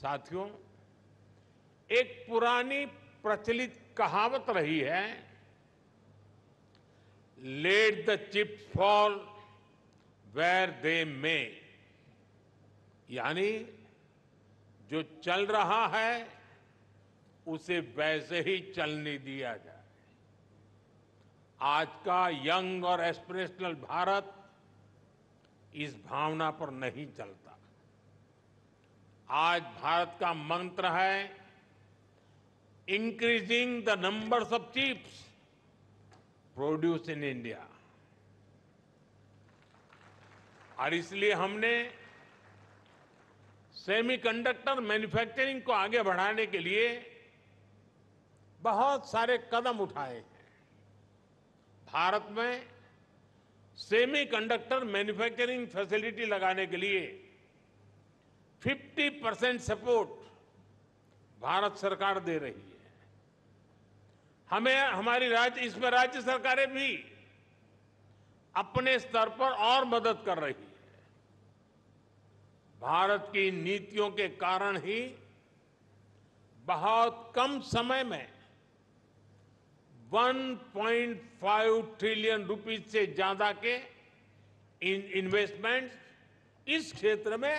साथियों, एक पुरानी प्रचलित कहावत रही है, let the chips fall where they may, यानी जो चल रहा है उसे वैसे ही चलने दिया जाए। आज का यंग और एस्पिरेशनल भारत इस भावना पर नहीं चलता। आज भारत का मंत्र है increasing the numbers of chips produce in India, और इसलिए हमने सेमीकंडक्टर मैन्युफैक्चरिंग को आगे बढ़ाने के लिए बहुत सारे कदम उठाए हैं। भारत में सेमीकंडक्टर मैन्युफैक्चरिंग फैसिलिटी लगाने के लिए 50% सपोर्ट भारत सरकार दे रही है। हमें हमारी राज्य सरकारें भी अपने स्तर पर और मदद कर रही है। भारत की नीतियों के कारण ही बहुत कम समय में 1.5 ट्रिलियन रुपीज से ज्यादा के इन्वेस्टमेंट इस क्षेत्र में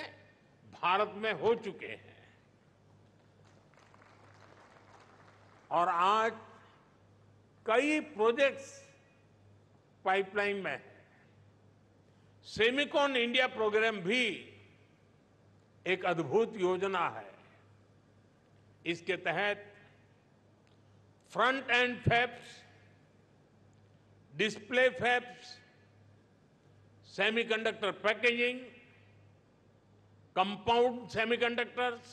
भारत में हो चुके हैं। और आज कई प्रोजेक्ट्स पाइपलाइन में है। सेमिकॉन इंडिया प्रोग्राम भी एक अद्भुत योजना है। इसके तहत front end fabs, display fabs, semiconductor packaging, compound semiconductors,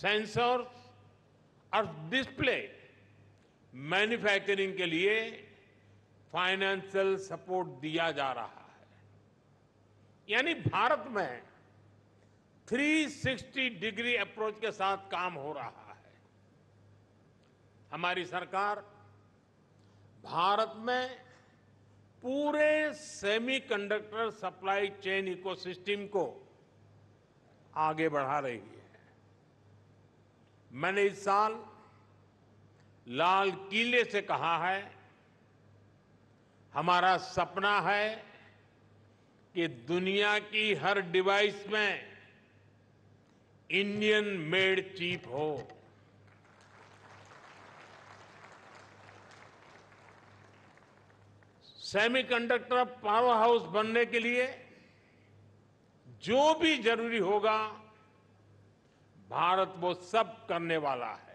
sensors और डिस्प्ले मैन्युफैक्चरिंग के लिए फाइनेंशियल सपोर्ट दिया जा रहा है। यानी भारत में 360 डिग्री अप्रोच के साथ काम हो रहा है। हमारी सरकार भारत में पूरे सेमीकंडक्टर सप्लाई चेन इकोसिस्टम को आगे बढ़ा रही है। मैंने इस साल लाल किले से कहा है, हमारा सपना है कि दुनिया की हर डिवाइस में इंडियन मेड चिप हो। सेमीकंडक्टर पावर हाउस बनने के लिए जो भी जरूरी होगा, भारत वो सब करने वाला है।